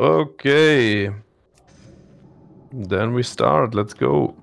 Okay. Then we start. Let's go.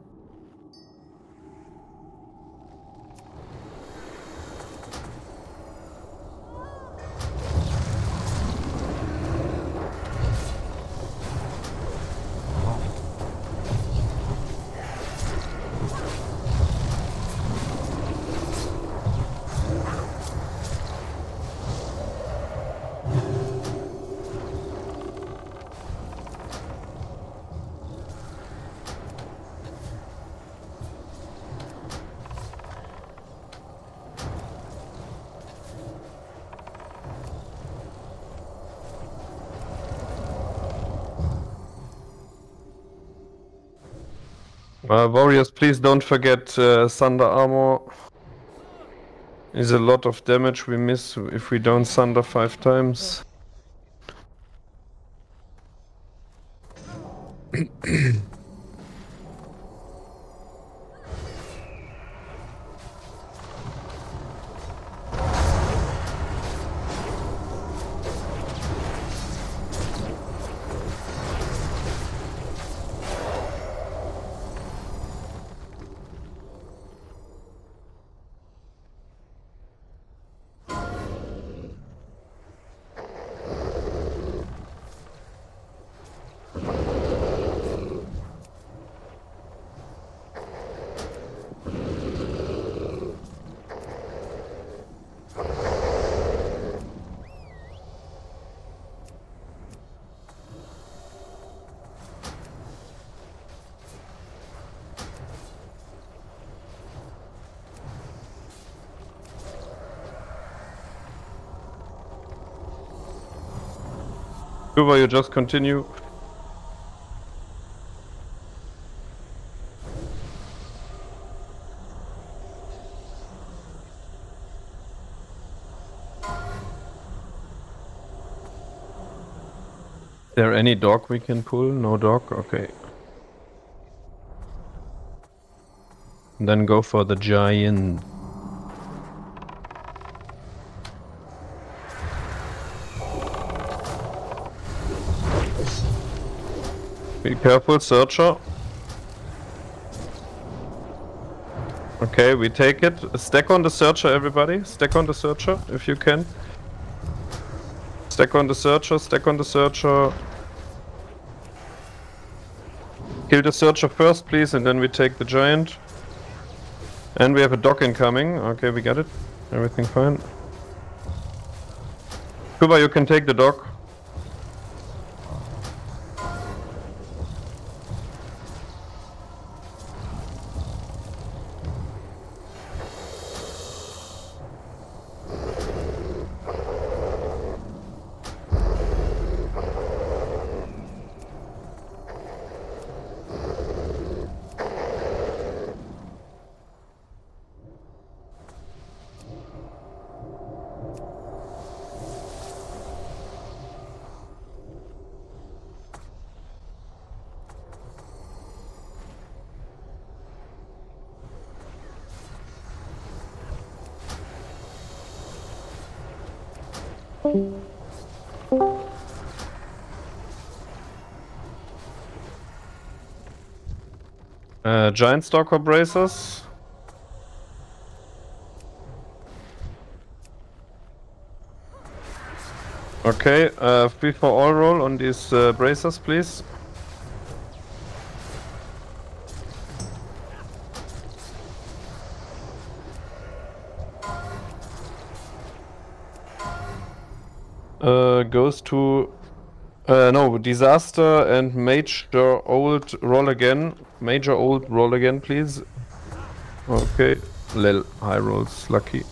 Warriors, please don't forget Sunder Armor. Is a lot of damage we miss if we don't Sunder 5 times. Kuba, you just continue. There any dog we can pull? No dog? Okay. And then go for the giant. Be careful, Searcher. Okay, we take it. Stack on the Searcher, everybody. Stack on the Searcher, if you can. Stack on the Searcher, stack on the Searcher. Kill the Searcher first, please, and then we take the Giant. And we have a Dog incoming. Okay, we got it. Everything fine. Kuba, you can take the Dog. Giant Stalker Braces. Okay, free for all roll on these Braces, please. Goes to... no, Disaster and Major Old Roll again. Major Old Roll again, please. Okay. Lel, high rolls, lucky.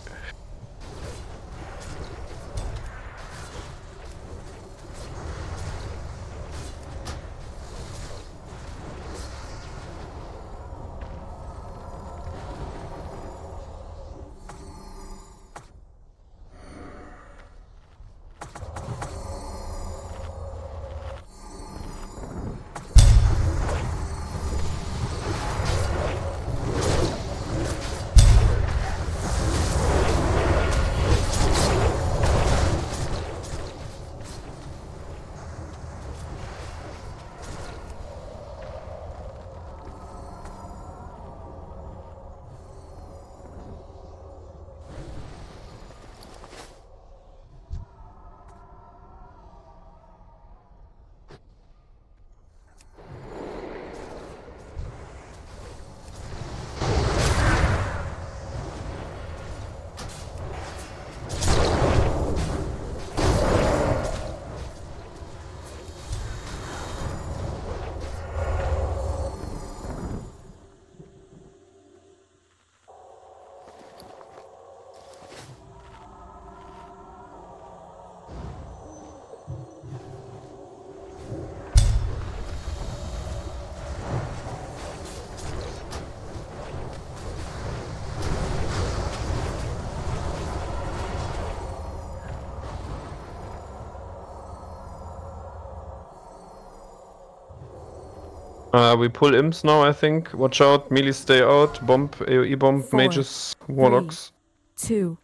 We pull imps now, I think. Watch out, melee stay out, bomb, AoE bomb, four, mages, warlocks. 3, 2,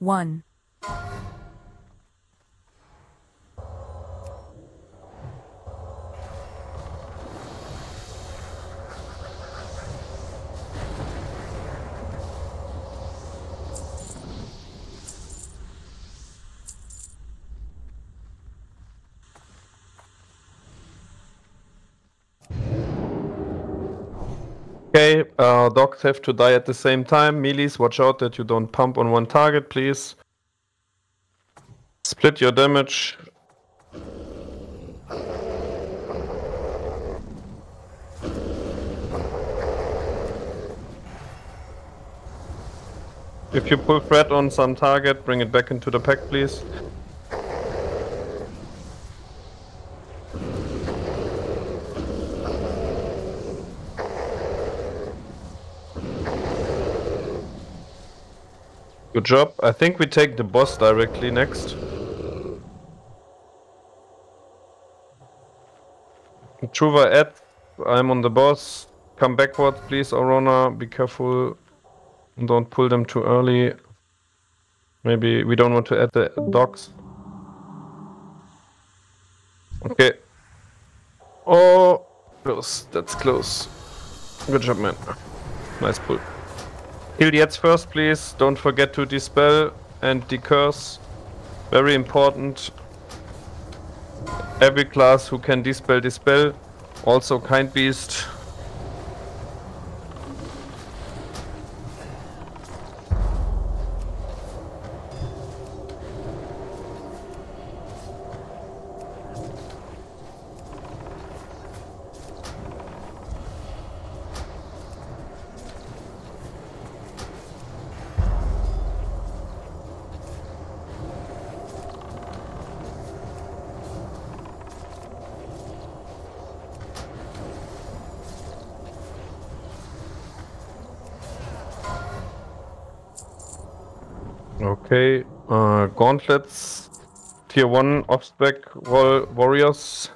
1. Okay, dogs have to die at the same time. Melees, watch out that you don't pump on one target, please. Split your damage. If you pull threat on some target, bring it back into the pack, please. Good job. I think we take the boss directly next. Intruder Ed, I'm on the boss. Come backward, please, Aurora. Be careful. Don't pull them too early. Maybe we don't want to add the dogs. Okay. Oh, close. That's close. Good job, man. Nice pull. Heal the Eds first, please. Don't forget to dispel and decurse. Very important. Every class who can dispel, dispel. Also kind beast. Okay, gauntlets, tier 1, obspec, warriors.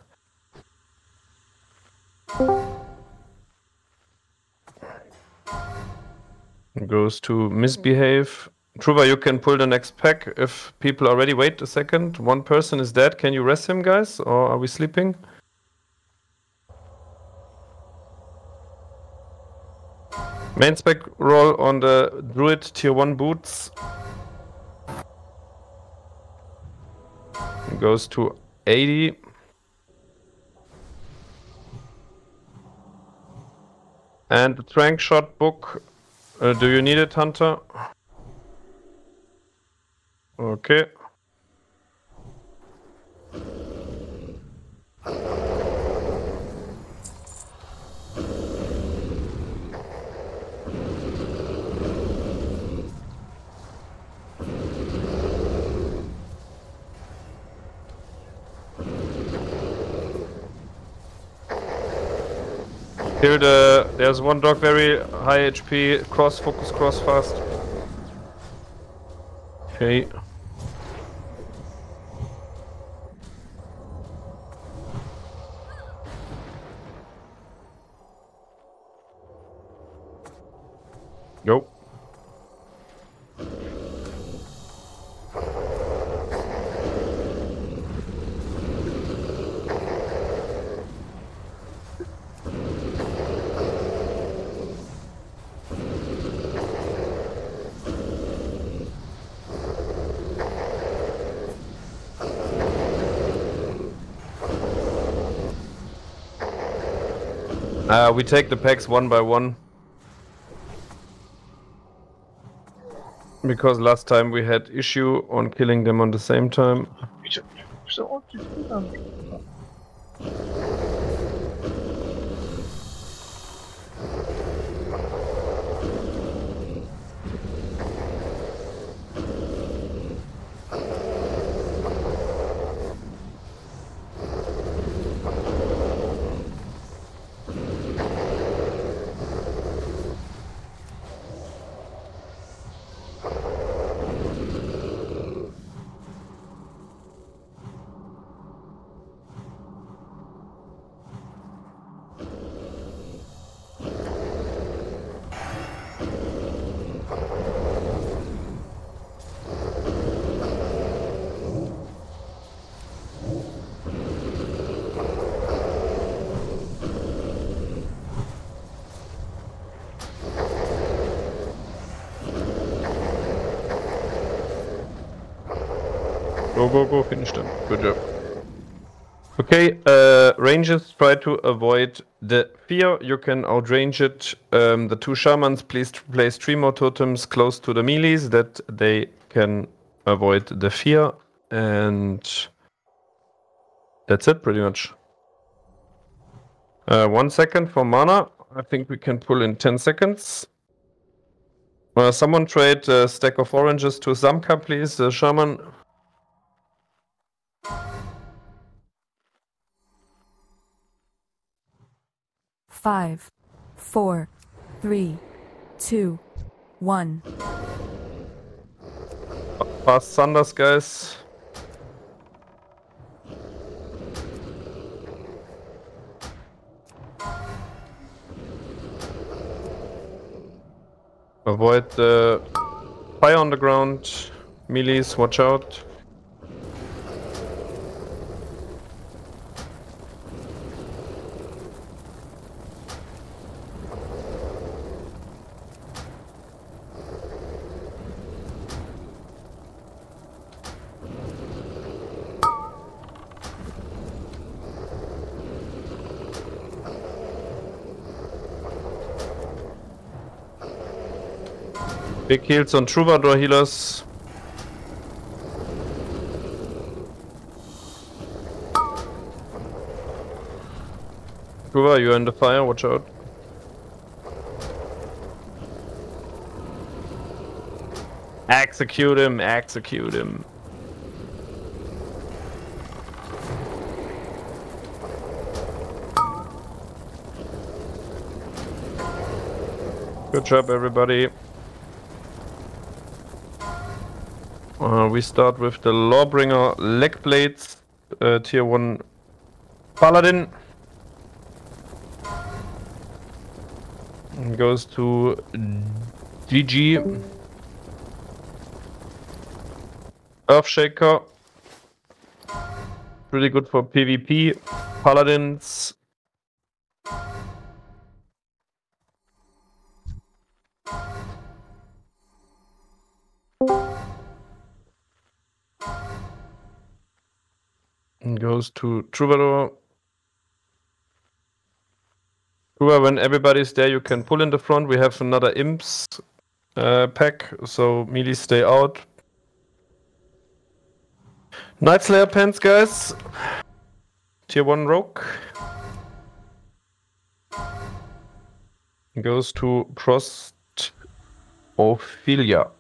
Goes to misbehave. Truva, you can pull the next pack if people are ready. Wait a second, one person is dead. Can you rest him, guys? Or are we sleeping? Main spec roll on the druid tier 1 boots. Goes to 80. And the Trank Shot book. Do you need it, Hunter? Okay. Kill the... There's one dog, very high HP. Cross, focus, cross fast. Okay. Nope. We take the packs one by one. Because last time we had issue on killing them on the same time. Go, go, go, finish them. Good job. Okay, rangers, try to avoid the fear. You can outrange it. The two shamans, please place three more totems close to the melees that they can avoid the fear. And that's it, pretty much. 1 second for mana. I think we can pull in 10 seconds. Someone trade a stack of oranges to Zamka, please, the shaman. Five, four, three, two, one. Fast Sunders, guys. Avoid the fire on the ground. Melees, watch out. Big heals on Troubadour healers. Troubadour, you're in the fire, watch out. Execute him, execute him. Good job, everybody. We start with the Lawbringer Leg Plates, Tier 1 Paladin. And goes to GG. Earthshaker. Pretty good for PvP. Paladins. Goes to Troubadour. Troubadour, when everybody's there, you can pull in the front. We have another Imps pack, so melee stay out. Night Slayer Pants, guys. Tier 1 Rogue. Goes to Prostophilia.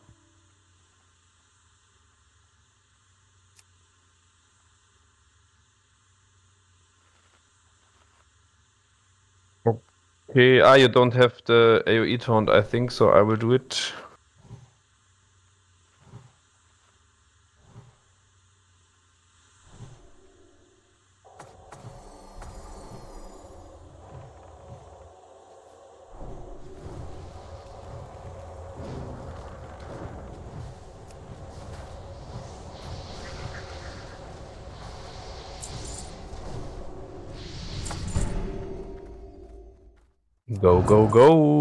Okay, you don't have the AoE taunt, I think, so I will do it. Go, go, go!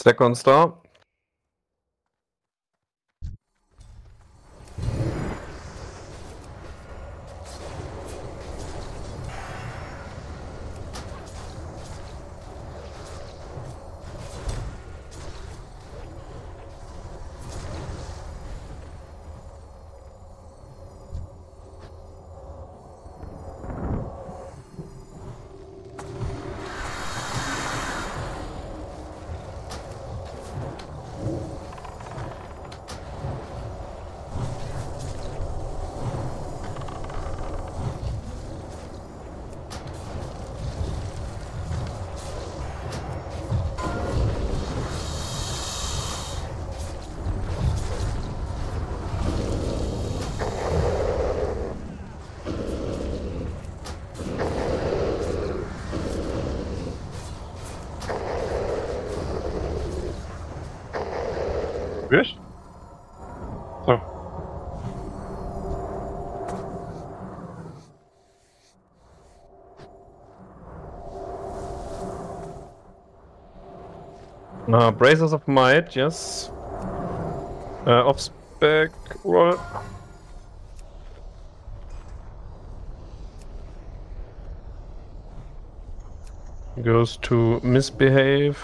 Second star. Wirklich? So. Na, Braces of Might, yes. Off-Spec Roll. Goes to misbehave.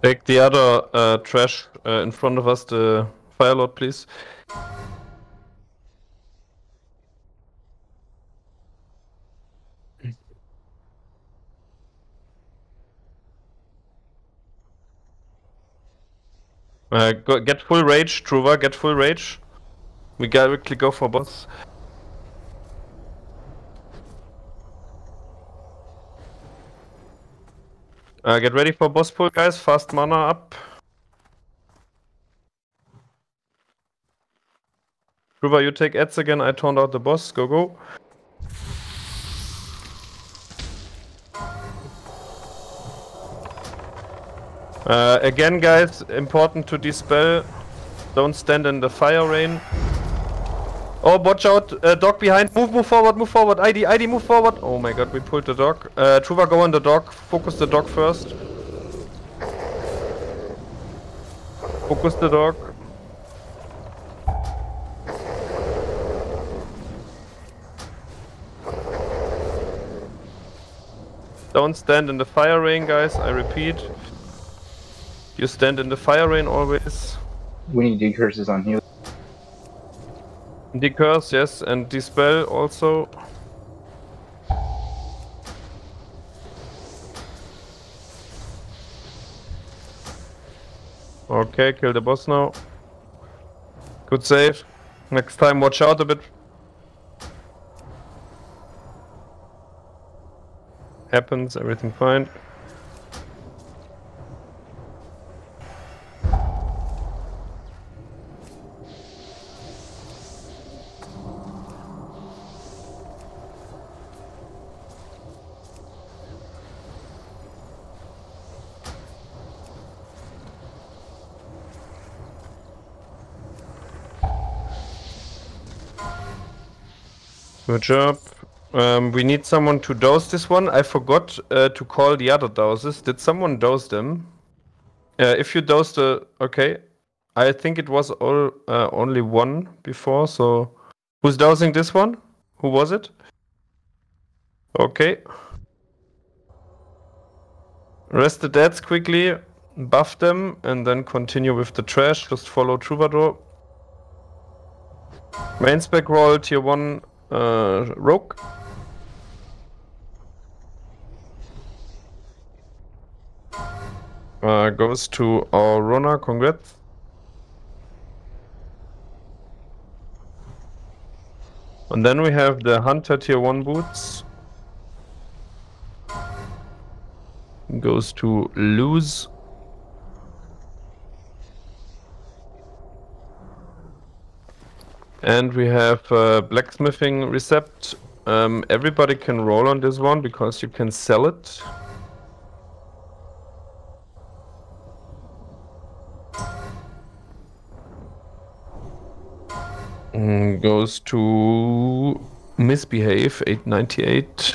Take the other trash in front of us, the Firelord, please. Go, get full rage, Truva, get full rage. We directly go for boss. Get ready for boss pull, guys. Fast mana up. Truva, you take ads again. I turned out the boss. Go, go. Again, guys, important to dispel. Don't stand in the fire rain. Oh, watch out. Dog behind. Move, move forward, move forward. ID, move forward. Oh my god, we pulled the dog. Truva, go on the dog. Focus the dog first. Focus the dog. Don't stand in the fire rain, guys. I repeat. You stand in the fire rain always. We need curses on heal. Decurse, yes, and dispel also. Okay, kill the boss now. Good save. Next time watch out a bit. Happens, everything fine. Good job. We need someone to douse this one. I forgot to call the other douses. Did someone douse them? If you douse the... Okay. I think it was all only one before, so... Who's dousing this one? Who was it? Okay. Rest the deads quickly. Buff them and then continue with the trash. Just follow Troubadour. Main spec roll, tier 1... Rogue. Goes to Aurora, congrats. And then we have the Hunter tier 1 boots. Goes to Luz. And we have blacksmithing recept. Everybody can roll on this one because you can sell it. Goes to misbehave 898.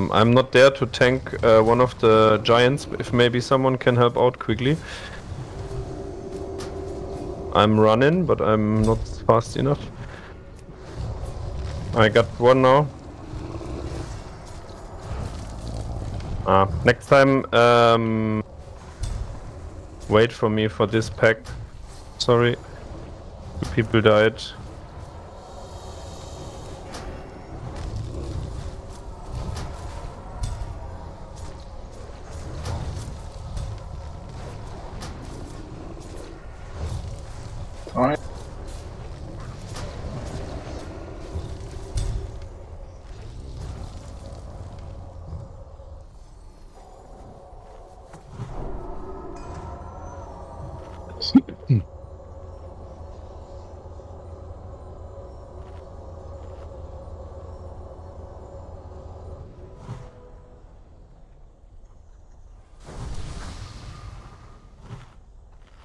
I'm not there to tank one of the giants, if maybe someone can help out quickly. I'm running, but I'm not fast enough. I got one now. Next time, wait for me for this pact. Sorry, the people died.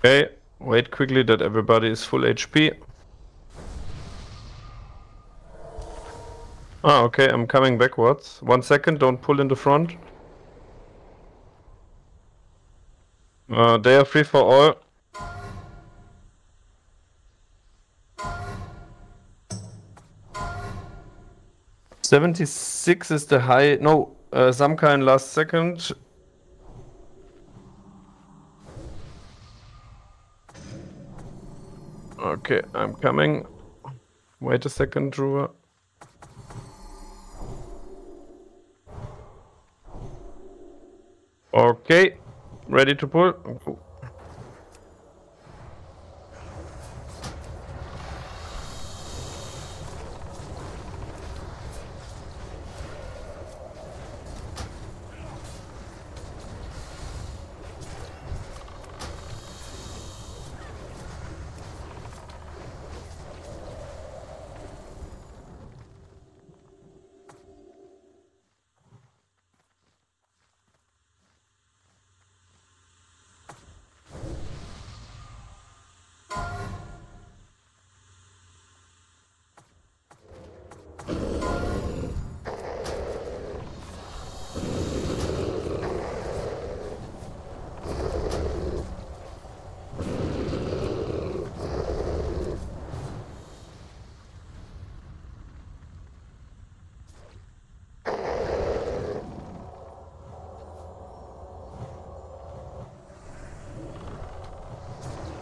Okay, wait quickly that everybody is full HP. Ah, okay, I'm coming backwards. 1 second, don't pull in the front. They are free for all. '76 is the high. No, Samka in last second. Okay, I'm coming. Wait a second, Drew. Okay, ready to pull. Oh.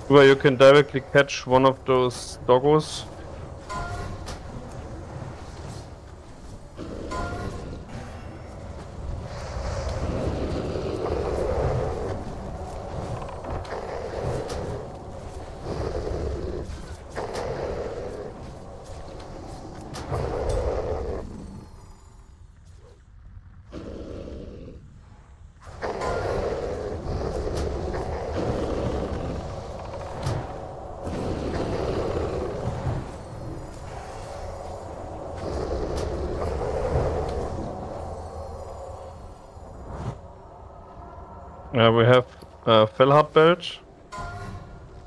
Where you can directly catch one of those doggos. We have Felheart Belt,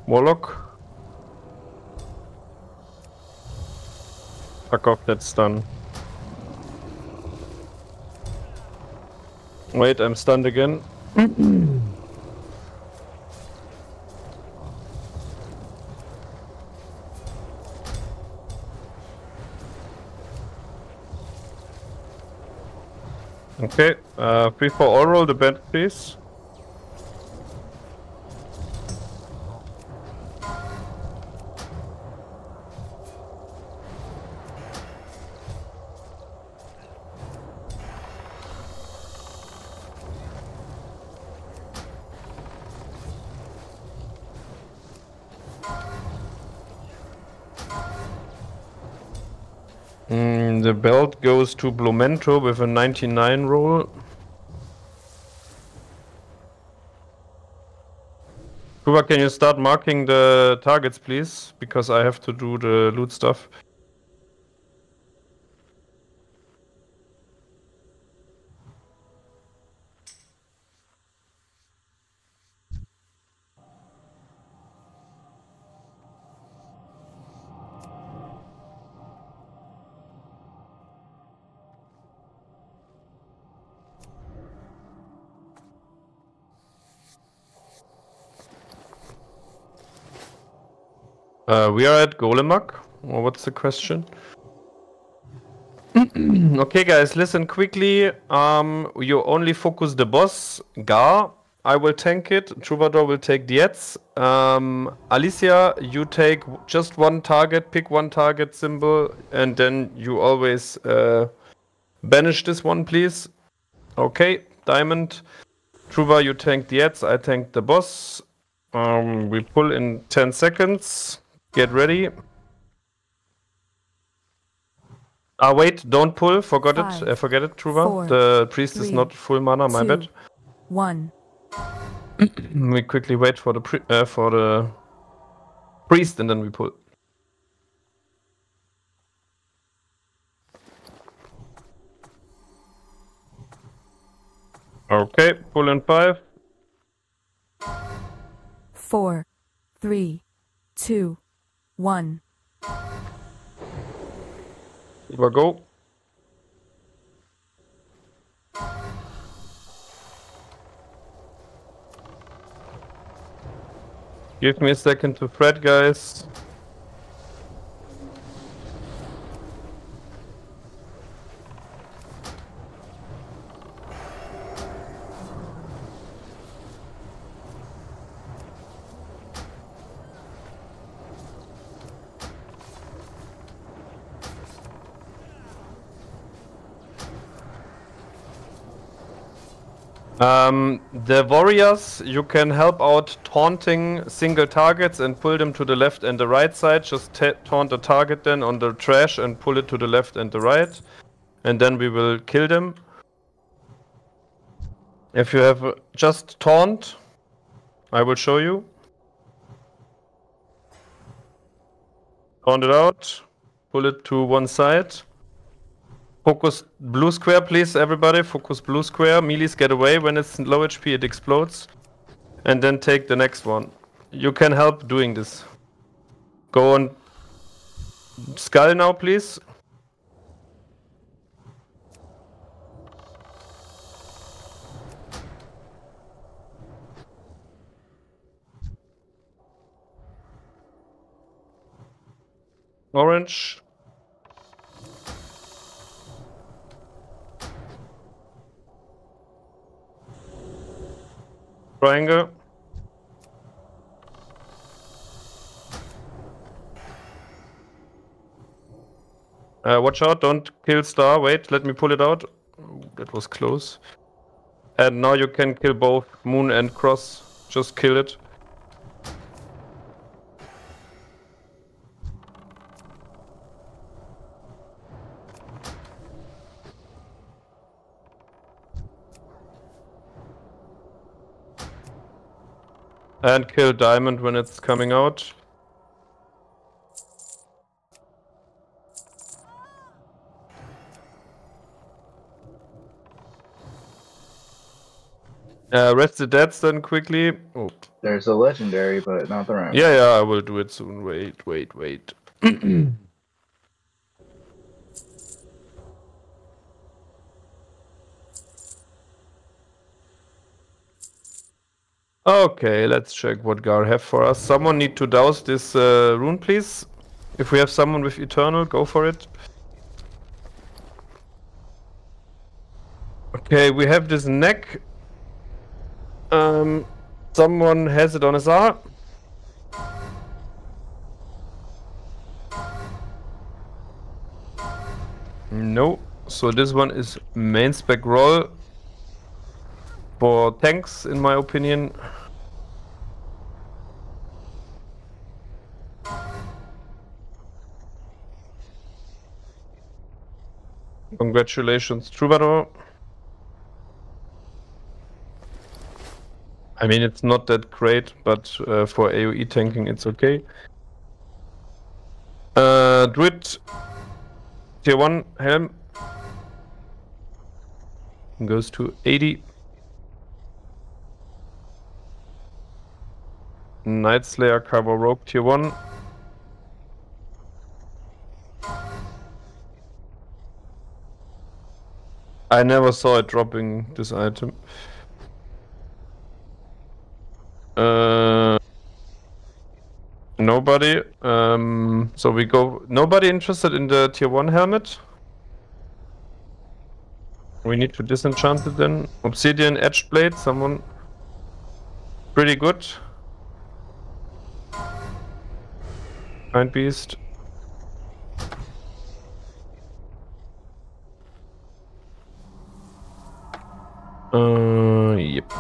Warlock. Fuck off, that's done. Wait, I'm stunned again. Okay, free for all, roll the band, please. The belt goes to Blue Mantle with a 99 roll. Kuba, can you start marking the targets, please? Because I have to do the loot stuff. We are at Golemac, or what's the question? Okay, guys, listen quickly. You only focus the boss. Gar, I will tank it. Troubadour will take the ads. Alicia, you take just one target. Pick one target symbol, and then you always banish this one, please. Okay, Diamond. Troubadour, you tank the ads. I tank the boss. We pull in 10 seconds. Get ready. Ah, wait, don't pull. Forget it, Truva. The priest is not full mana, my bad. We quickly wait for the priest and then we pull. Okay, pull in 5, 4, 3, 2, 1. Go. Give me a second to thread, guys. The warriors, you can help out taunting single targets and pull them to the left and the right side. Just taunt the target then on the trash and pull it to the left and the right. And then we will kill them. If you have just taunt, I will show you. Taunt it out. Pull it to one side. Focus blue square, please, everybody. Focus blue square. Melees get away. When it's low HP, it explodes. And then take the next one. You can help doing this. Go on skull now, please. Orange. Triangle. Watch out, don't kill star. Wait, let me pull it out. Ooh, that was close. And now you can kill both moon and cross. Just kill it. And kill diamond when it's coming out. Rest the deads then quickly. Oh. There's a legendary, but not the round. Yeah, I will do it soon. Wait. Okay, let's check what Gar have for us. Someone need to douse this rune, please. If we have someone with Eternal, go for it. Okay, we have this neck. Someone has it on his arm. No, so this one is main spec roll. For tanks, in my opinion. Congratulations, Troubadour. I mean, it's not that great, but for AoE tanking, it's okay. Druid, tier 1 helm goes to 80. Night Slayer cover rogue tier 1. I never saw it dropping this item. Nobody. So we go. Nobody interested in the tier 1 helmet? We need to disenchant it then. Obsidian Edge Blade, someone... Pretty good. Mind Beast. Yep.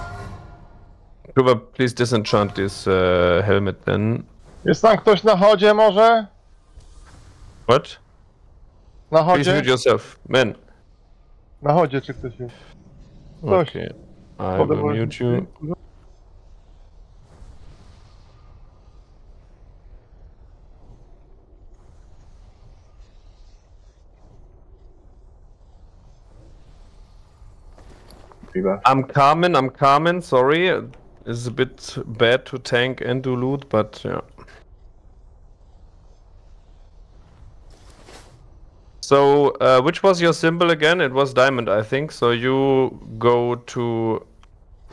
Kuba, please disenchant this helmet then. Jest tam ktoś na chodzie może? What? Na chodzie? Please mute yourself, man. Na chodzie czy ktoś jest? Ktoś. Okay. I will mute you. I'm Carmen, sorry. It's a bit bad to tank and do loot, but yeah. So, which was your symbol again? It was diamond, I think. So you go to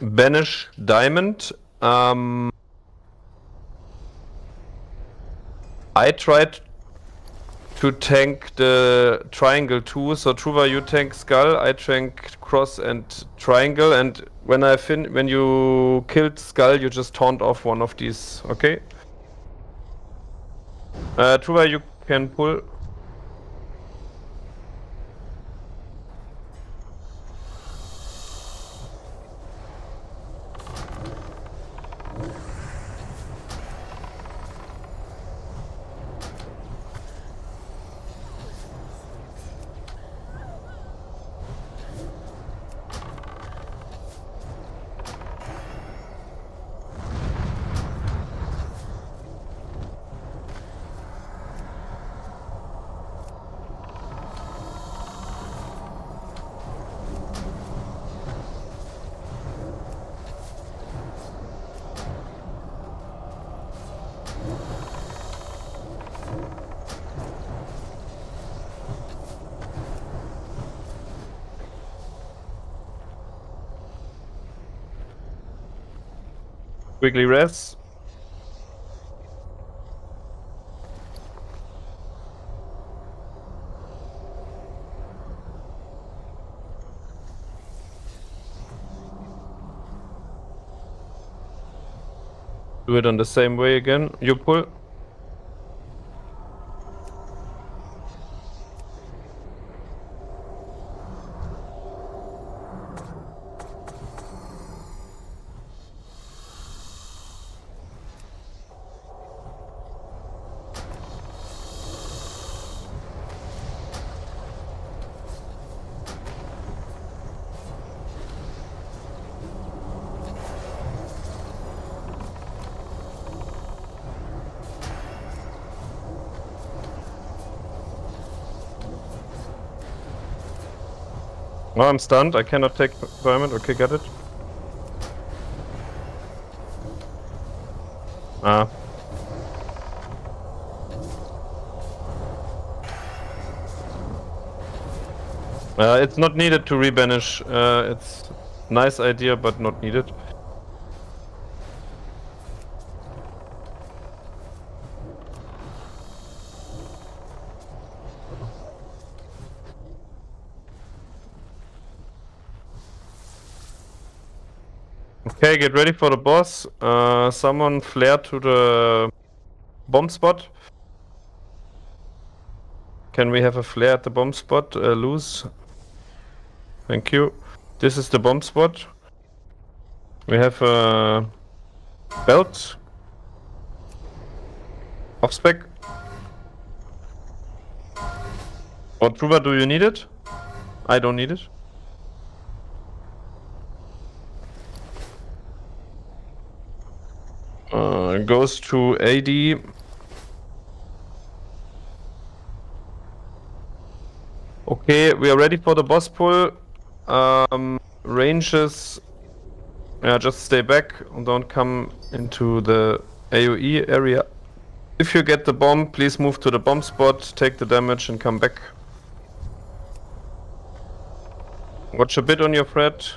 banish diamond. I tried to tank the triangle too, so Truva, you tank skull, I tank cross and triangle, and when you killed skull, you just taunt off one of these, okay? Truva, you can pull. Quickly rest. Do it on the same way again. You pull. Oh, I'm stunned, I cannot take diamond, okay, got it. Ah. It's not needed to rebanish, it's nice idea, but not needed. Okay, get ready for the boss. Someone flare to the bomb spot. Can we have a flare at the bomb spot? Loose. Thank you. This is the bomb spot. We have a belt. Off spec. Or Truba, do you need it? I don't need it. Goes to AD. Okay, we are ready for the boss pull. Ranges. Yeah, just stay back and don't come into the AoE area. If you get the bomb, please move to the bomb spot, take the damage and come back. Watch a bit on your threat.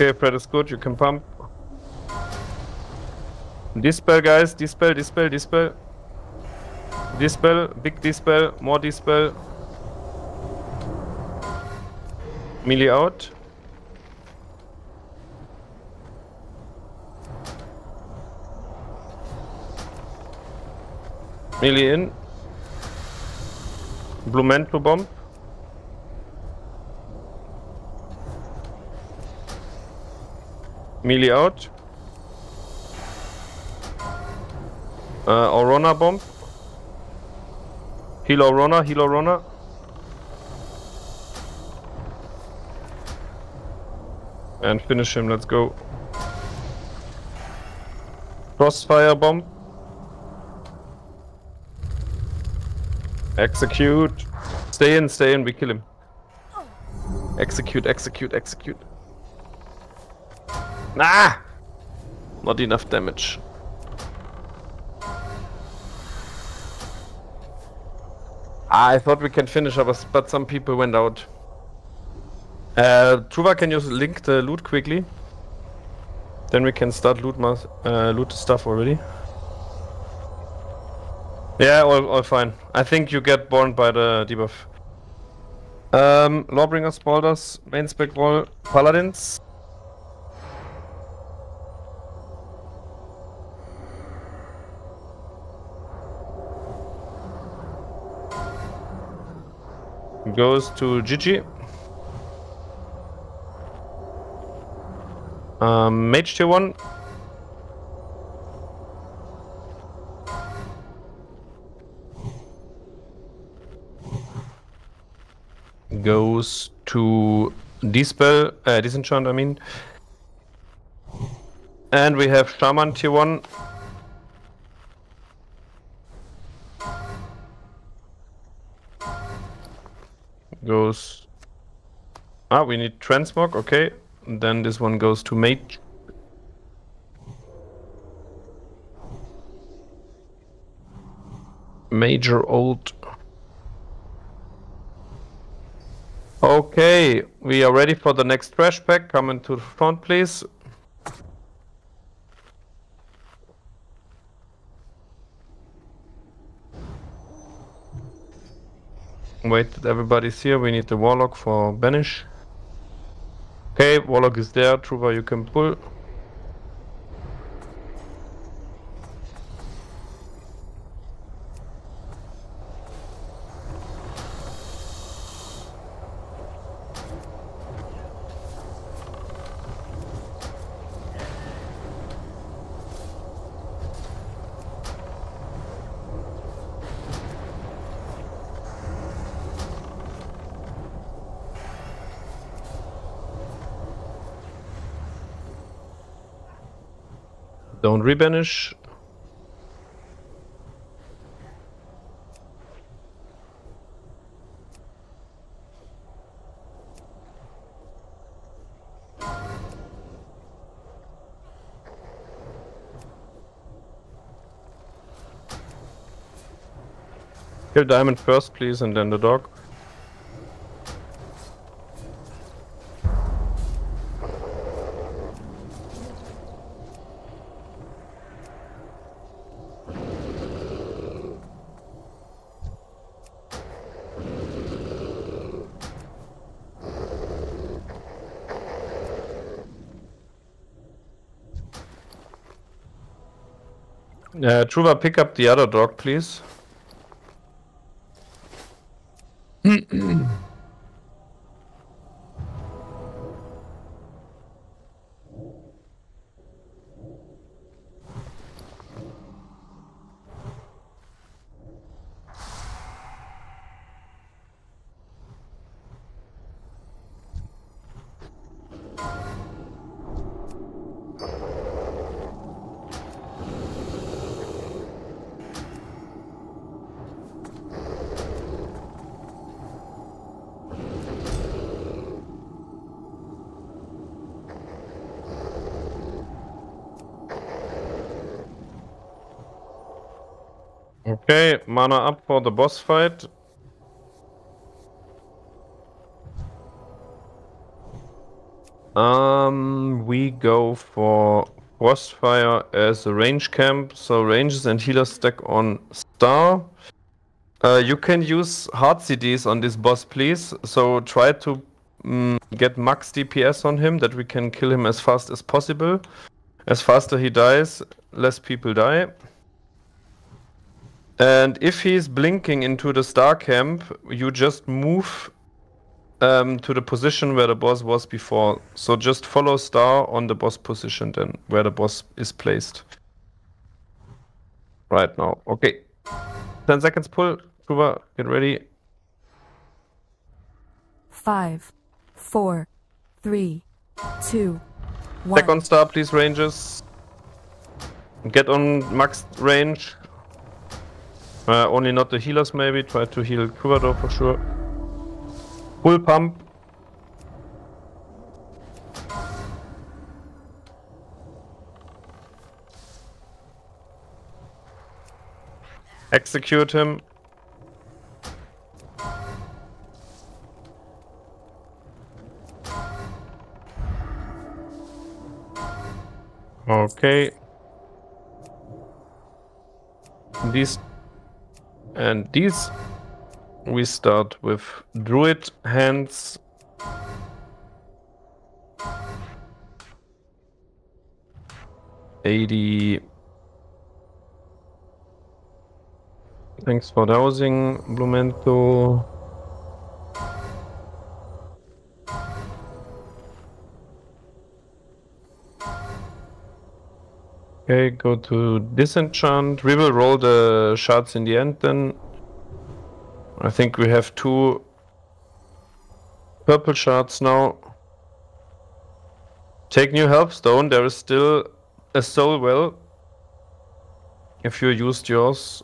Okay, Fred is good, you can pump. Dispel, guys, dispel, dispel, dispel. Dispel, big dispel, more dispel. Melee out. Melee in. Blue Mantle bomb. Melee out. Aurora bomb. Heal Aurora, heal Aurora. And finish him, let's go. Crossfire bomb. Execute. Stay in, we kill him. Execute, execute, execute. Nah! Not enough damage. I thought we can finish, but some people went out. Truva, can you link the loot quickly? Then we can start loot stuff already. Yeah, all fine. I think you get burned by the debuff. Lawbringer Spaulders, main spec wall, paladins. Goes to Gigi. Mage tier 1. Goes to Dispel, Disenchant, I mean. And we have Shaman tier 1. Goes... Ah, we need Transmog, okay. And then this one goes to Mage. Major Old. Okay, we are ready for the next trash pack. Come into the front, please. Wait, everybody's here. We need the Warlock for Banish. Okay, Warlock is there. Truva, you can pull. Don't rebanish. Kill Diamond first, please, and then the dog. Truva, pick up the other dog, please. Okay, mana up for the boss fight. We go for Frostfire as a range camp, so ranges and healers stack on Star. You can use hard CDs on this boss, please. So try to get max DPS on him, that we can kill him as fast as possible. As faster he dies, less people die. And if he's blinking into the star camp, you just move to the position where the boss was before. So just follow star on the boss position then, where the boss is placed. Right now, okay. 10 seconds pull, Kuba, get ready. 5, 4, 3, 2, 1. Second star, please, ranges. Get on max range. Only not the healers, maybe. Try to heal Kuvador for sure. Full pump. Execute him. Okay. These and these. We start with Druid Hands. AD. Thanks for dowsing, Blue Mantle. Okay, go to disenchant. We will roll the shards in the end then. I think we have 2 purple shards now. Take new Helpstone. There is still a soul well if you used yours.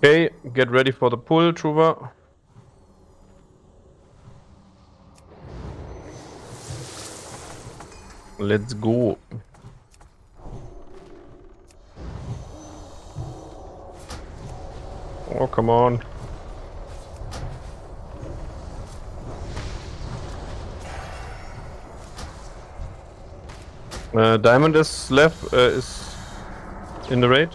Okay, get ready for the pull, Truva. Let's go. Oh, come on. Diamond is left, is in the raid.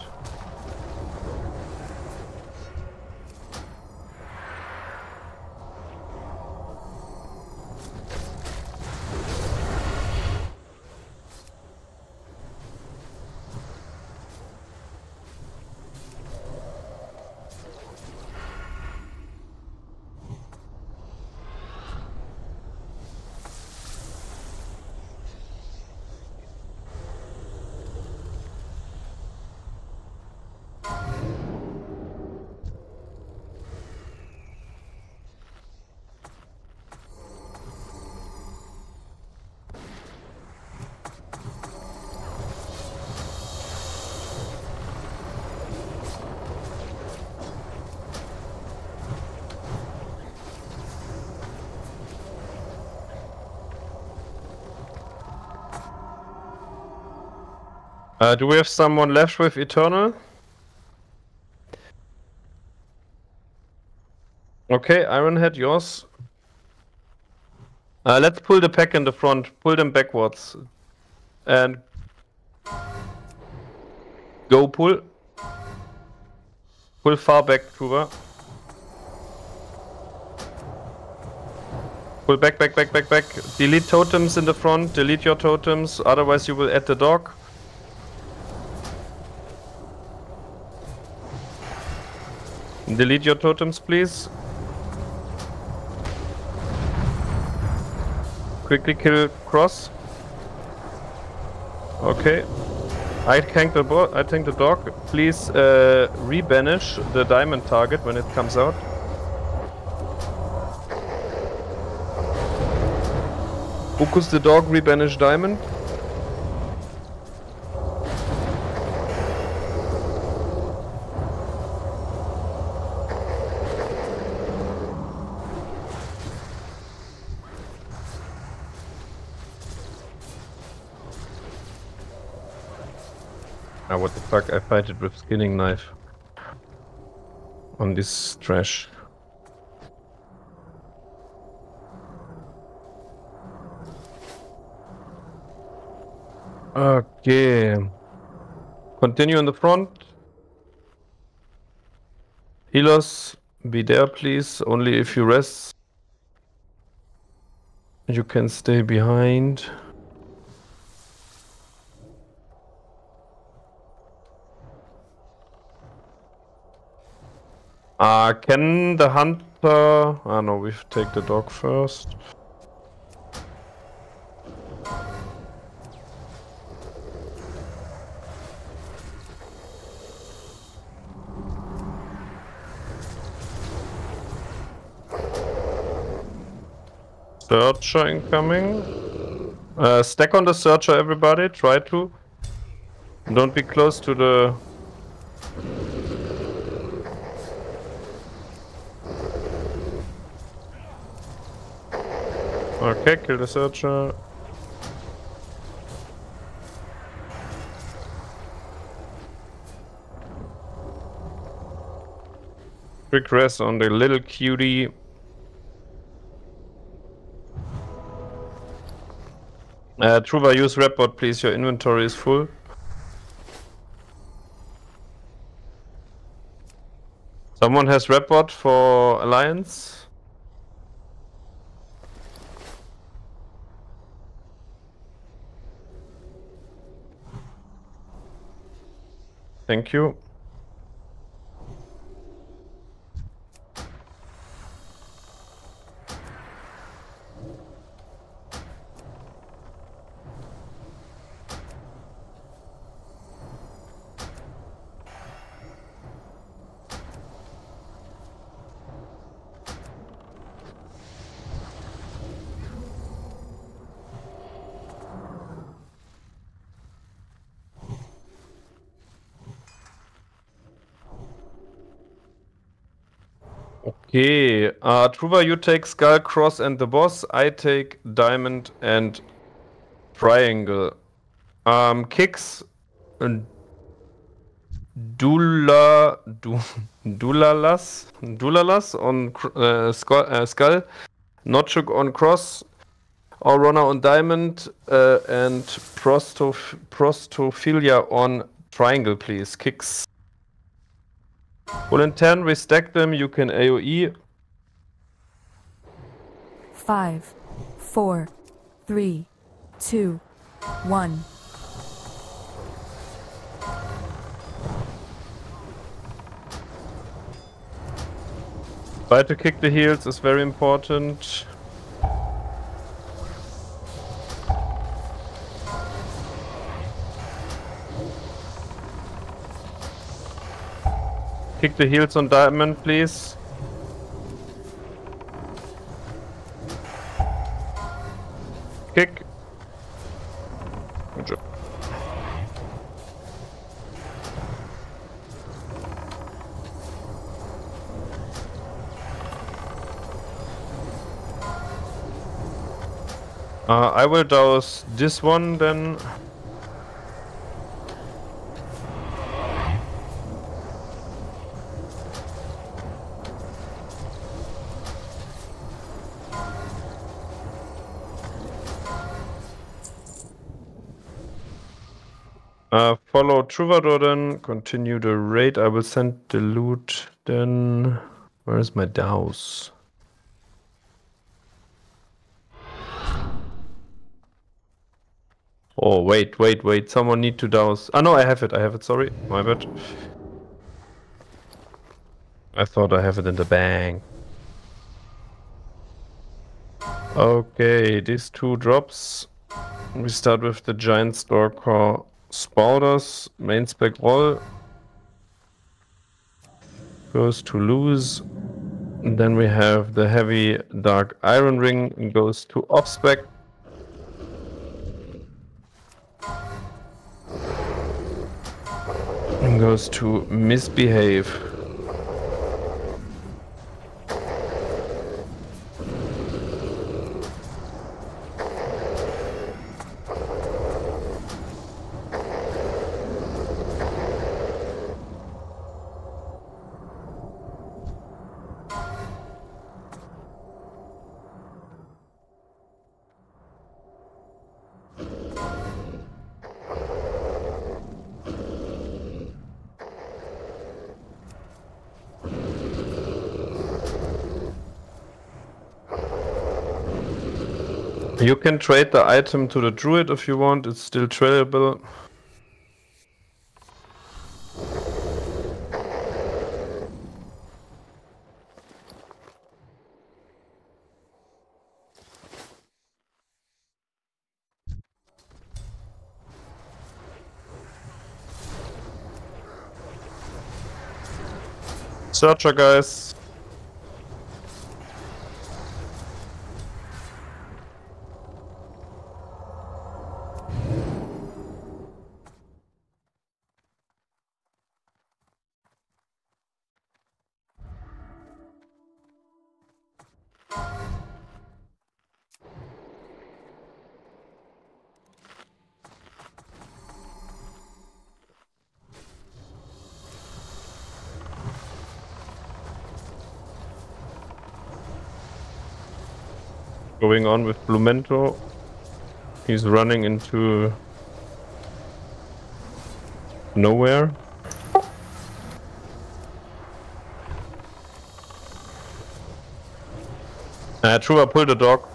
Do we have someone left with Eternal? Okay, Ironhead, yours. Let's pull the pack in the front. Pull them backwards. And... go pull. Pull far back, Truva. Pull back, back, back, back, back. Delete totems in the front. Delete your totems. Otherwise you will add the dog. Delete your totems, please. Quickly kill Cross. Okay. I tank the dog. Please re-banish the diamond target when it comes out. Focus the dog, re-banish diamond. Ah, what the fuck, I fight it with skinning knife. On this trash. Okay. Continue in the front. Healers, be there please, only if you rest. You can stay behind. Can the hunter... Ah no, we take the dog first. Searcher incoming. Stack on the searcher, everybody. Try to. Don't be close to the... Okay, kill the searcher. Quick rest on the little cutie. Truva, use report, please. Your inventory is full. Someone has report for Alliance. Thank you. Okay, Truva, you take Skull, Cross and the boss. I take Diamond and Triangle. Kicks, Dulalas on Skull, Notchuk on Cross, Aurora on Diamond, and Prostophilia on Triangle, please. Kicks. Well, in 10, we stack them, you can AoE. 5, 4, 3, 2, 1. Try to kick the heels is very important. Kick the heels on Diamond, please. Kick. Good job. I will douse this one then. Follow Troubadour then, continue the raid, I will send the loot then. Where is my douse? Oh, wait, someone need to douse. Ah no, I have it, sorry, my bad. I thought I have it in the bank. Okay, these two drops. We start with the Giant Stalker Spaulders, main spec roll goes to lose, and then we have the heavy dark iron ring and goes to off spec. And goes to misbehave. You can trade the item to the druid if you want, it's still tradable. Searcher, guys. Going on with Blue Mantle. He's running into nowhere. True, I pulled the dog.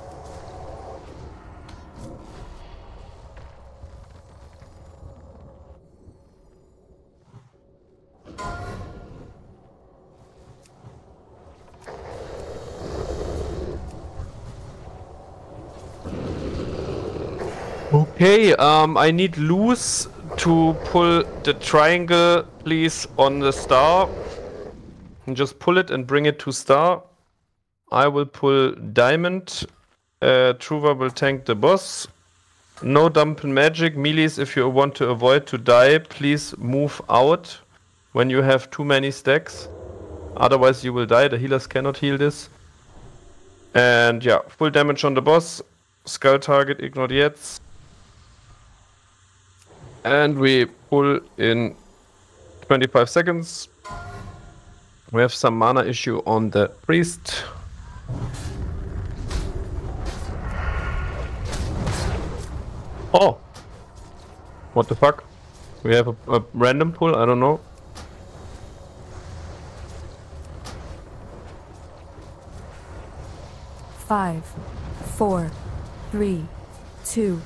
Okay, I need loose to pull the triangle, please, on the star. And just pull it and bring it to star. I will pull diamond. Truva will tank the boss. No dump in magic. Melees, if you want to avoid to die, please move out when you have too many stacks. Otherwise you will die. The healers cannot heal this. And yeah, full damage on the boss. Skull target ignored yet. And we pull in 25 seconds. We have some mana issue on the priest. Oh! What the fuck? We have a random pull, I don't know. Five, four, three, two.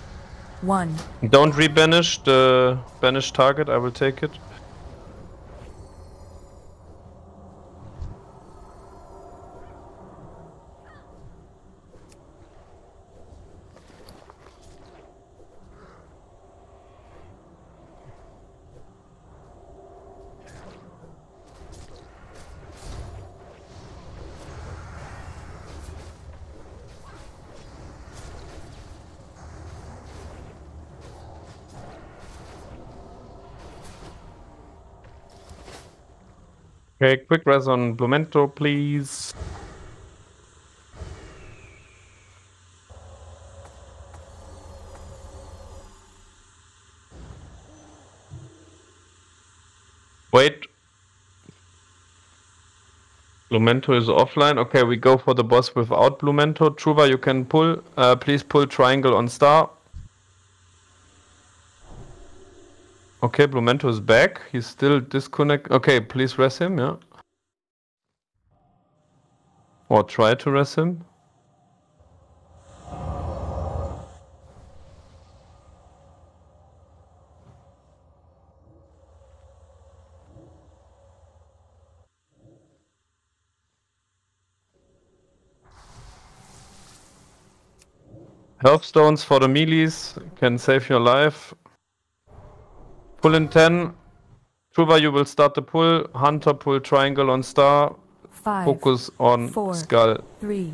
One. Don't re-banish the banished target, I will take it. Okay, quick res on Blumento, please. Wait. Blumento is offline. Okay, we go for the boss without Blumento. Truva, you can pull. Please pull triangle on star. Okay, Blumento is back. He's still disconnected. Okay, please res him, yeah. Or try to res him. Health stones for the melees can save your life. Pull in 10. Truva, you will start the pull. Hunter, pull triangle on star. Five, focus on four, skull. 3,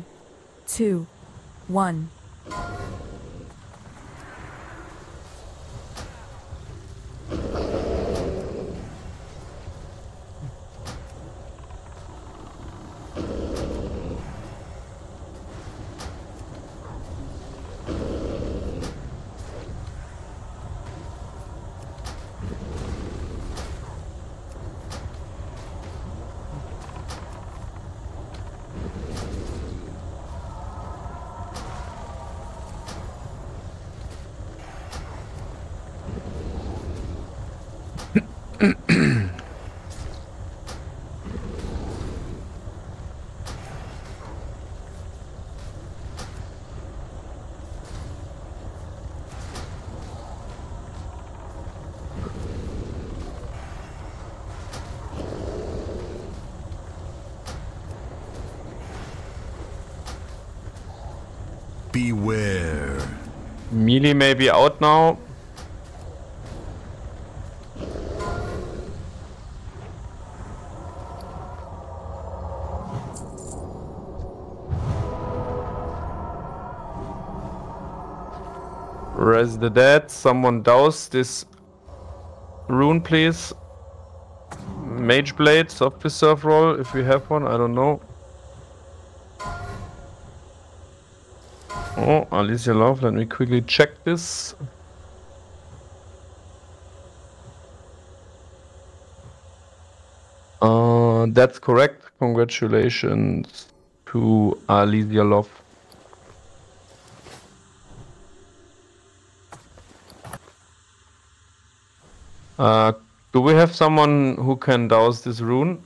2, 1. Beware. Melee may be out now. Res the dead. Someone douse this rune, please. Mage Blade, soft preserve roll, if we have one, I don't know. Oh, Alicia Love, let me quickly check this. That's correct. Congratulations to Alicia Love. Do we have someone who can douse this rune?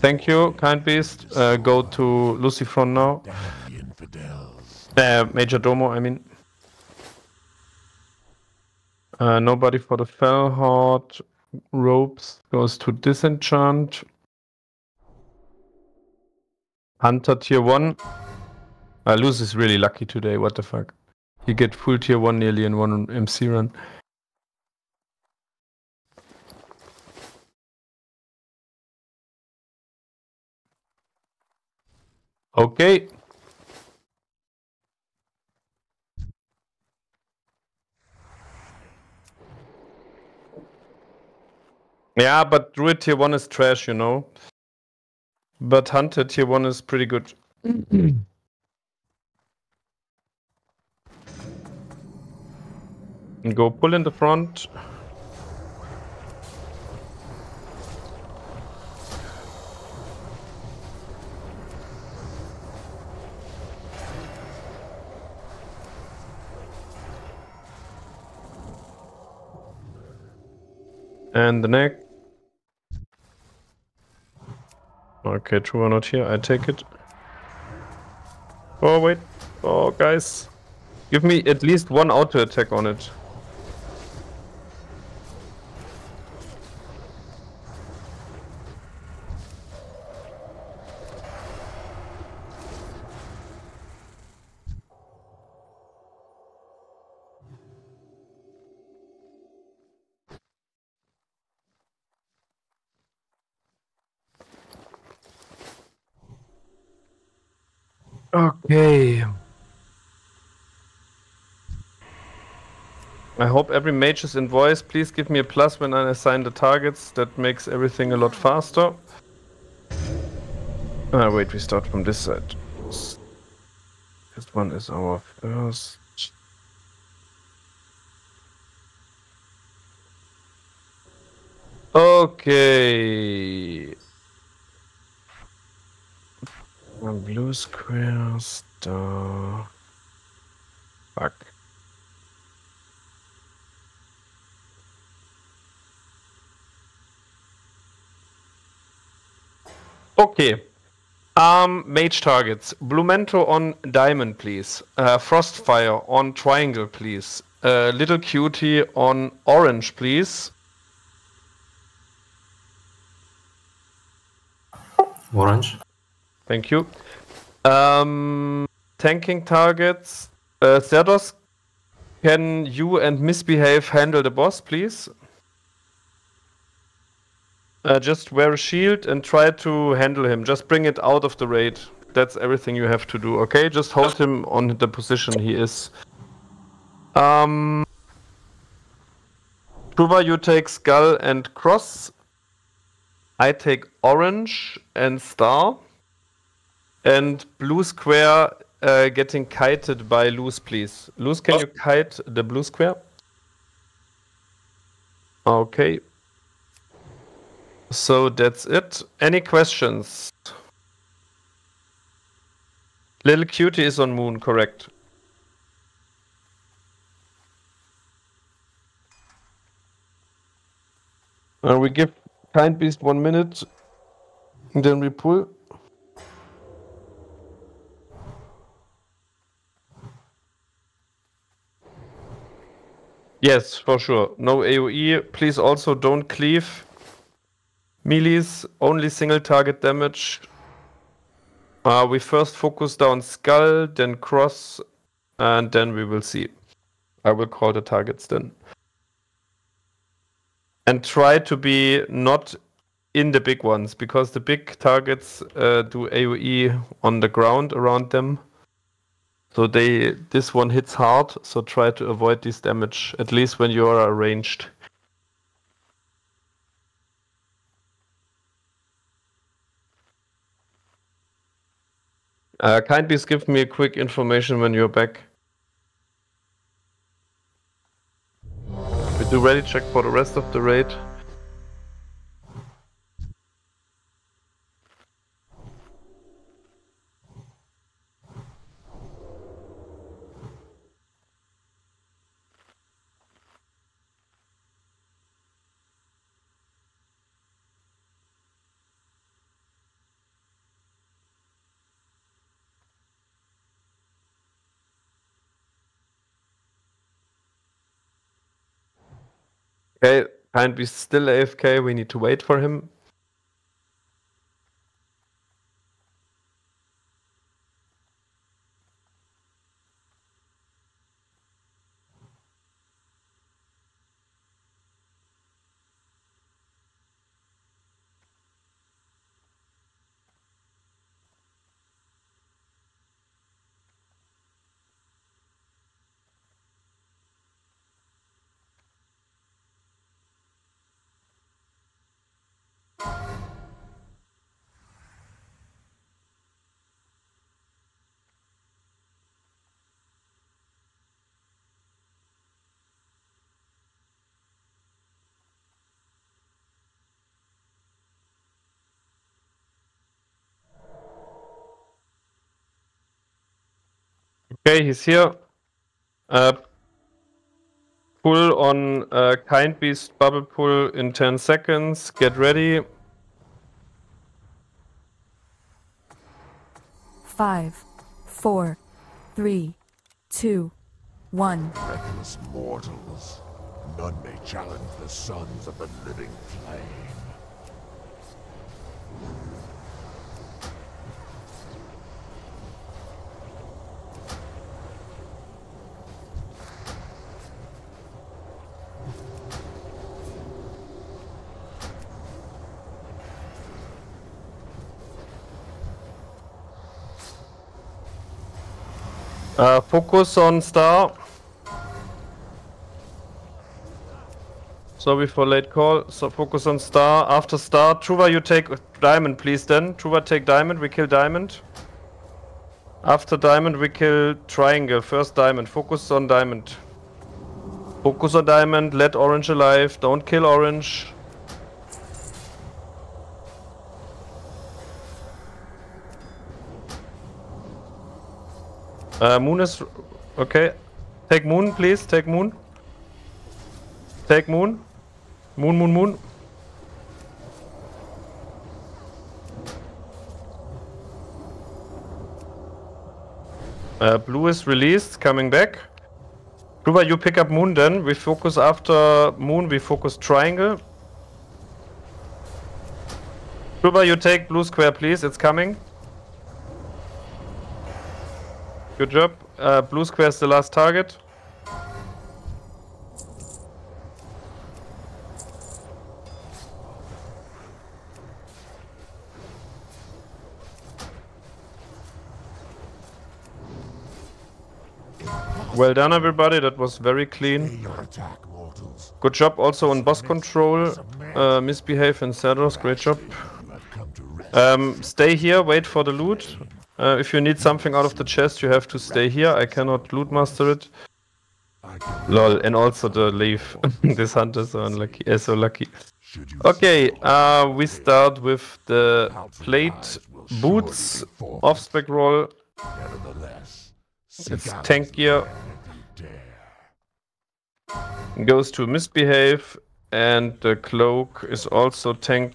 Thank you, kind beast. Go to Lucifron now. Major Domo, I mean. Nobody for the Felheart. Ropes goes to Disenchant. Hunter tier 1. Luz is really lucky today, what the fuck. You get full tier 1 nearly in one MC run. Okay. Yeah, but Druid tier 1 is trash, you know. But Hunter tier 1 is pretty good. Mm-hmm. And go pull in the front. And the neck. Okay, true or not here, I take it. Oh, wait. Oh, guys. Give me at least one auto attack on it. Okay. I hope every mage is in voice. Please give me a plus when I assign the targets. That makes everything a lot faster. Ah, wait, we start from this side. This one is our first. Okay. Blue Square Star. Fuck. Okay. Mage targets. Blue Mantle on Diamond, please. Frostfire on Triangle, please. Little Cutie on Orange, please. Orange. Thank you. Tanking targets. Zerdos, can you and Misbehave handle the boss, please? Just wear a shield and try to handle him. Just bring it out of the raid. That's everything you have to do, okay? Just hold him on the position he is. Truva, you take Skull and Cross. I take Orange and Star. And Blue Square getting kited by Luz, please. Luz, can you kite the Blue Square? Okay. So that's it. Any questions? Little Cutie is on Moon, correct. We give Kind Beast 1 minute, and then we pull. Yes, for sure. No AoE. Please also don't cleave. Melees, only single target damage. We first focus down skull, then cross, and then we will see. I will call the targets then. And try to be not in the big ones, because the big targets do AoE on the ground around them. So this one hits hard, so try to avoid this damage, at least when you are ranged. Can't please give me a quick information when you're back. We do ready check for the rest of the raid. Okay, can't be still AFK, we need to wait for him. Okay, he's here. Pull on Kind Beast bubble pull in 10 seconds. Get ready. 5, 4, 3, 2, 1. Reckless mortals, none may challenge the sons of the living flame. Focus on star. Sorry for late call. So focus on star. After star, Truva, you take diamond, please. Then Truva, take diamond. We kill diamond. After diamond, we kill triangle. First diamond. Focus on diamond. Focus on diamond. Let orange alive. Don't kill orange. Moon is... okay. Take moon, please. Take moon. Take moon. Moon, moon, moon. Blue is released. Coming back. Truva, you pick up moon then. We focus after moon. We focus triangle. Truva, you take blue square, please. It's coming. Good job. Blue square is the last target. Well done, everybody. That was very clean. Good job also on boss control. Misbehave and Saros. Great job. Stay here. Wait for the loot. If you need something out of the chest, you have to stay here. I cannot loot master it. Lol, and also the leaf. This hunter is so unlucky. So lucky. Okay, we start with the plate boots off spec roll. It's tank gear. Goes to misbehave, and the cloak is also tank.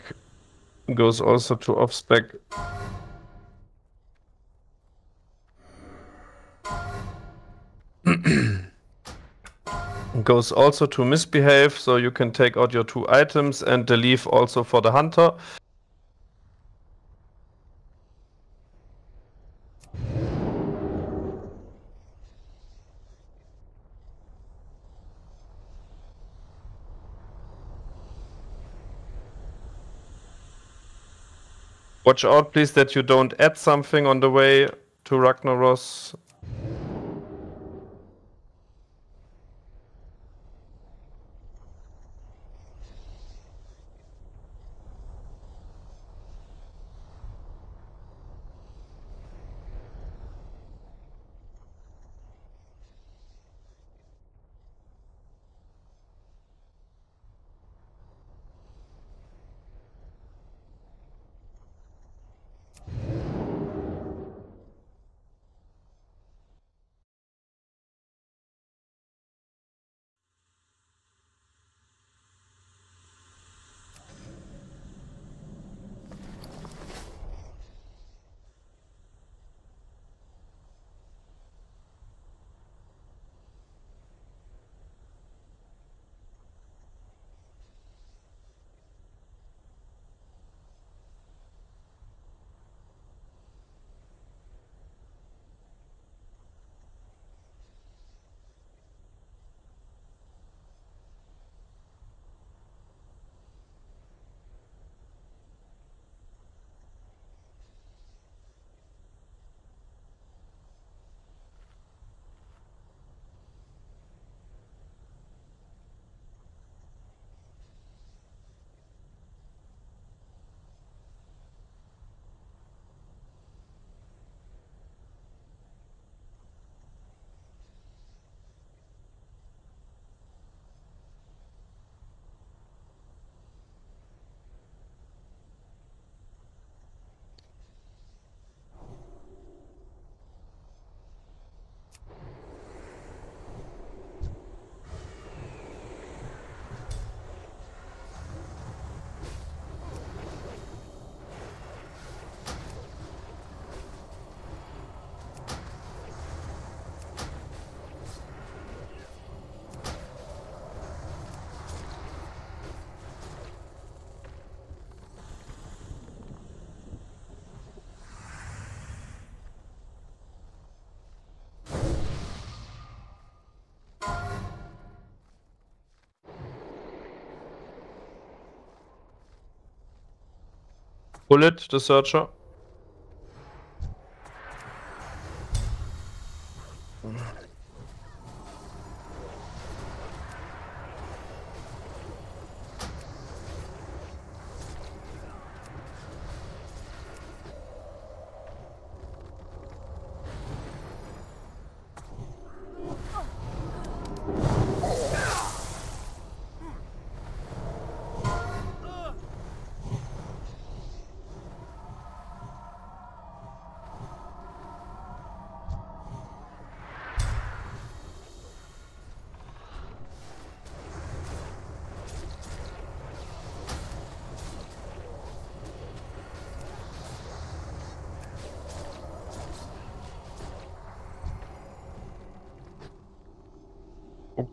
Goes also to off spec. goes also to misbehave, so you can take out your 2 items and the leaf also for the hunter. Watch out, please, that you don't add something on the way to Ragnaros. Bullet, the Searcher.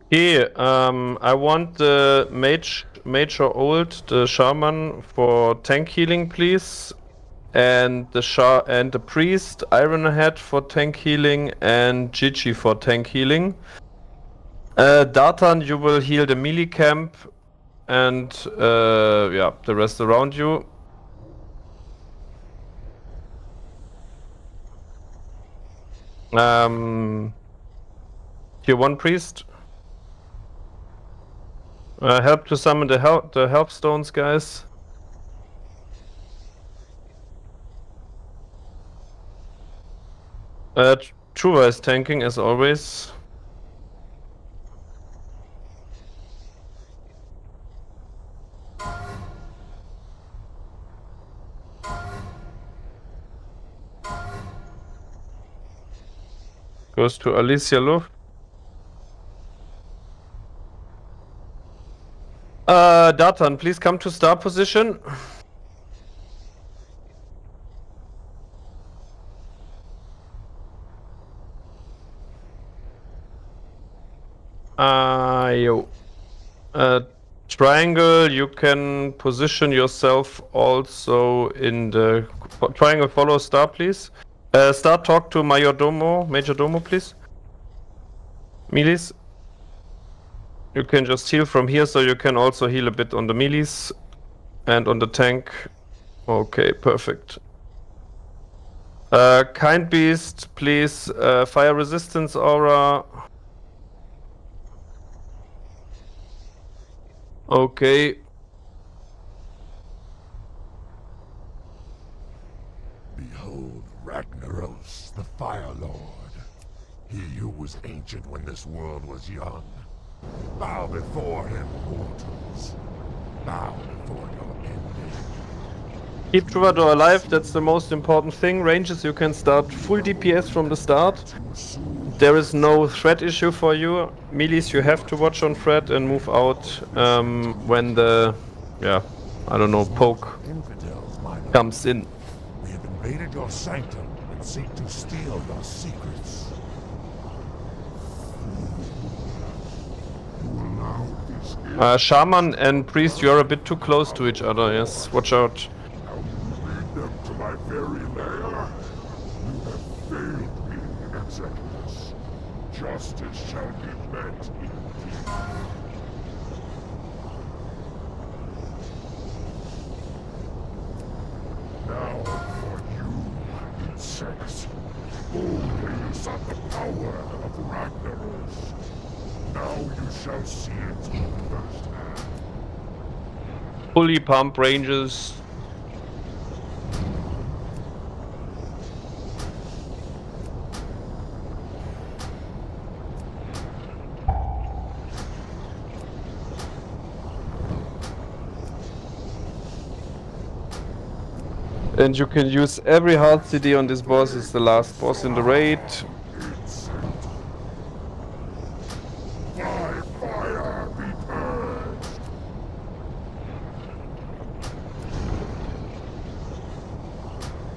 Okay, I want the Major Old, the Shaman for tank healing, please. And the Priest, Ironhead for tank healing, and Gigi for tank healing. Dartan, you will heal the melee camp, and yeah, the rest around you. Tier 1 Priest. Help to summon the health stones, guys. Truva is tanking as always. Goes to Alicia Luft. Dartan, please come to star position. Jo. Triangle, you can position yourself also in the... Triangle, follow star, please. Star, talk to Majordomo, please. Melees. You can just heal from here, so you can also heal a bit on the melees and on the tank. Okay, perfect. Kind Beast, please. Fire resistance aura. Okay. Behold Ragnaros, the Firelord. He who was ancient when this world was young. Bow before him, mortals. Bow before your ending. Keep Troubadour alive, that's the most important thing. Ranges, you can start full DPS from the start. There is no threat issue for you. Melees, you have to watch on threat and move out when the, poke comes in. We have invaded your sanctum and seek to steal your secrets. Shaman and Priest, you are a bit too close to each other, yes, watch out. My very lair. You have failed me, Executors. Justice shall be met in peace. Now for you, insects. Boldly usurp the power of Ragnaros. Now you shall see it firsthand. Fully pump ranges. And you can use every hard CD on this boss. It's the last boss in the raid.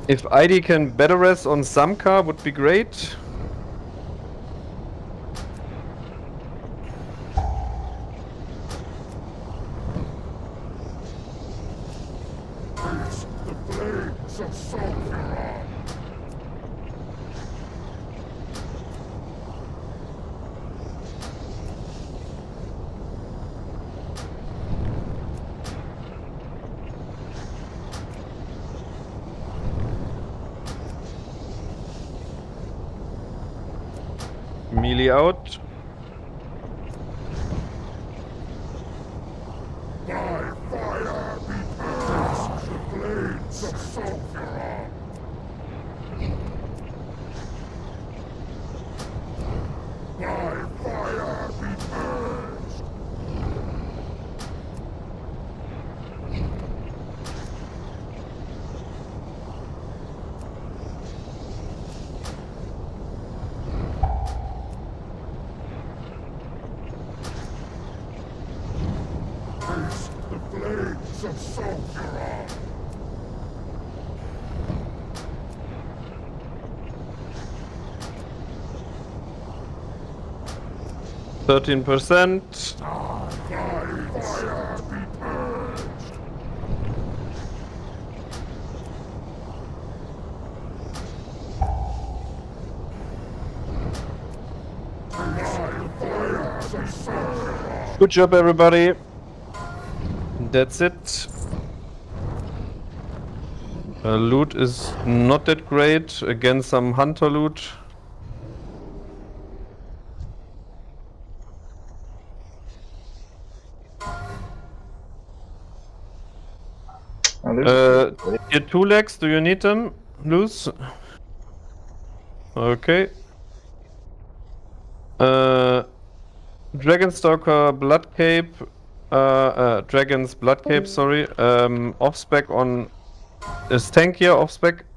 If ID can better rest on Samka, would be great. Melee out. By fire be purged, the blades of Sulphur. By fire be purged. Percent. Good job, everybody. That's it. Loot is not that great. Again, some hunter loot. Your two legs, do you need them loose? Okay. Dragonstalker Blood Cape, Dragon's Blood Cape, sorry. Off spec on is tankier off spec.